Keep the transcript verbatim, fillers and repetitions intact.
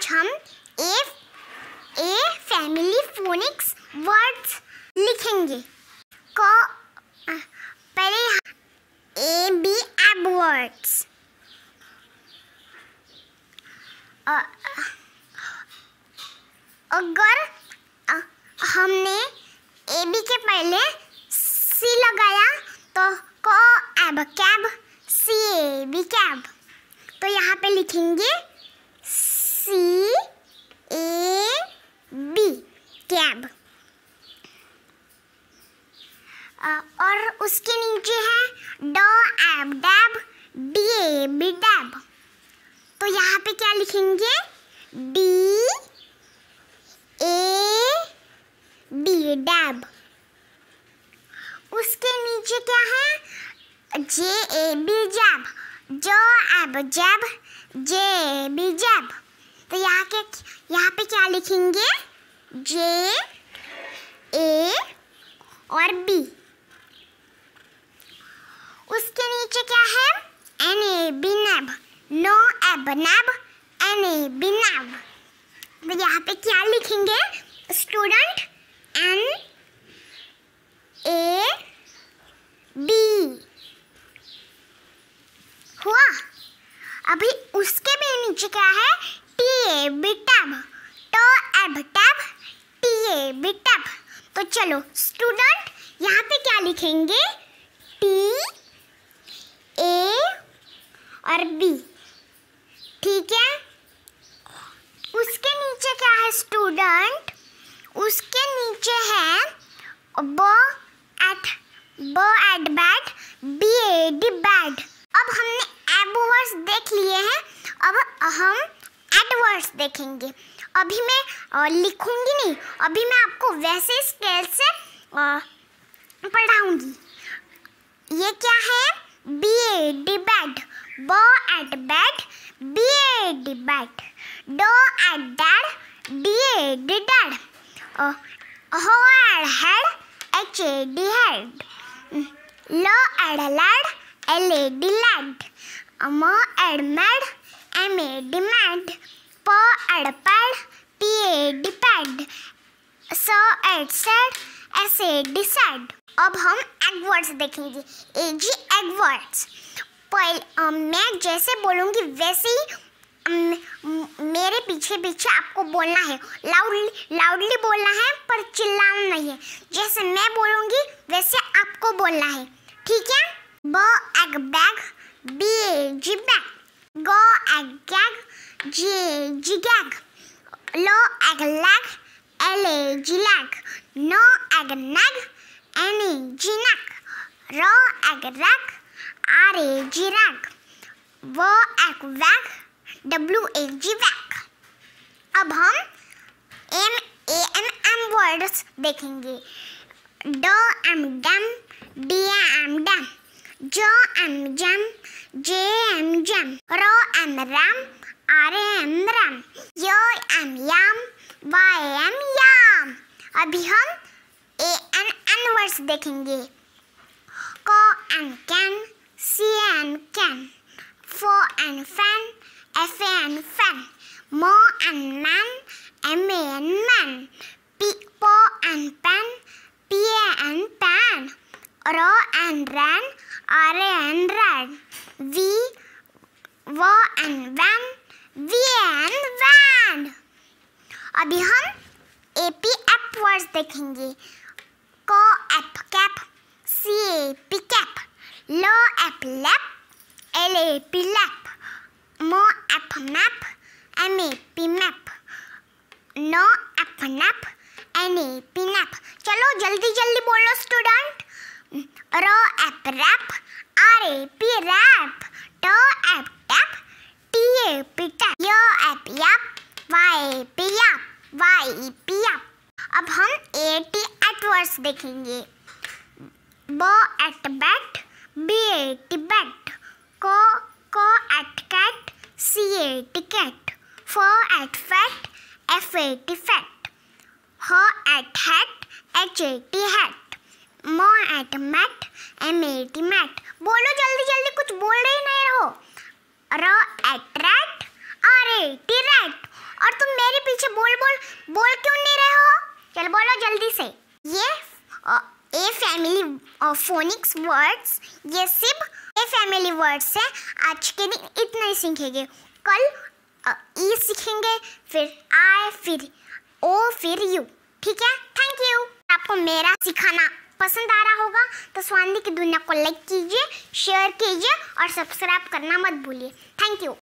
आज हम A A family phonics words लिखेंगे। क पहले ए बी एब वर्ड्स, अगर हमने ए बी के पहले सी लगाया तो क ab cab, C A B cab. तो यहाँ पे लिखेंगे सी ए बी कैब, और उसके नीचे है ड ab dab, D A B dab. तो यहाँ पे क्या लिखेंगे? D A B dab. उसके नीचे क्या है? जे ए बी जैब, ज एब जैब, जे ए बी जैब। तो यहाँ के यहाँ पे क्या लिखेंगे? जे ए और बी। उसके नीचे क्या है? एन ए बी नैब, नो ab nab, N A B nab. तो यहाँ पे क्या लिखेंगे स्टूडेंट? N A B. हुआ। अभी उसके भी नीचे क्या है? टी ए बी टैब, ट ab tab, T A B tab. तो चलो स्टूडेंट, यहाँ पे क्या लिखेंगे? टी ए और बी, ठीक है। उसके नीचे क्या है स्टूडेंट? उसके नीचे है ब एट ब at bat, B A D bat. अब हमने एब वर्ड्स देख लिए हैं, अब हम एड वर्ड्स देखेंगे। अभी मैं लिखूंगी नहीं, अभी मैं आपको वैसे स्केल से पढ़ाऊंगी। ये क्या है? बी ए डी बैट, ब at bat, B A D bat, ड at dad, D A D dad, हो ad had, H A D had, ल ad lad, L A D lad, म ad mad, M A D mad, प ad pad, P A D pad, स ad sad, S A D sad. अब हम ag words देखेंगे। A G ag words. पहले मैं जैसे बोलूँगी वैसे ही मेरे पीछे पीछे आपको बोलना है। लाउडली लाउडली बोलना है, पर चिल्लाना नहीं है। जैसे मैं बोलूँगी वैसे आपको बोलना है, ठीक है। ब ag bag, B A G bag, ग ag gag, G A G gag, ल ag lag, L A G lag, न ag nag, N A G nag, र ag rag, R A G rag, व ag wag, W A G wag. अब हम am A M am words देखेंगे। ड am dam, D M dam, ज am jam, J M jam, र am ram, R M Ram, य am yam, Y M yam. अभी हम ए एन एन वर्ड्स देखेंगे। क an can, C N can, फ an fan, F N fan, म an man, M N man, P प an pen, P N pan, र an ran, R and red, V व and van, V and van. अभी हम A P ap words देखेंगे। क ap cap, C A P cap, ल ap lap, L A P lap, म ap map, M A P map, न ap nap, N A P nap. चलो जल्दी जल्दी बोलो स्टूडेंट। र ap rap, R A P rap, ट ap tap, T A P tap, य ap yap, Y A P yap, Y P yap. अब हम ए टी एट वर्ड्स देखेंगे। ब at bat, B A T bat, क क at cat, C A T cat, फ eight fat, F A T fat, ह at hat, H A T hat, म at mat, M A T mat. बोलो जल्दी जल्दी, कुछ बोल रहे नहीं रहो। र at rat, R A T rat. और बोल क्यों नहीं रहे हो? चल बोलो जल्दी से। ये ए फैमिली फोनिक्स वर्ड्स, ये सिर्फ ए फैमिली वर्ड्स है। आज के दिन इतना ही सीखेंगे, कल ई सीखेंगे, फिर आई, फिर ओ, फिर यू। ठीक है, थैंक यू। आपको मेरा सिखाना पसंद आ रहा होगा तो स्वानंदी की दुनिया को लाइक कीजिए, शेयर कीजिए और सब्सक्राइब करना मत भूलिए। Thank you.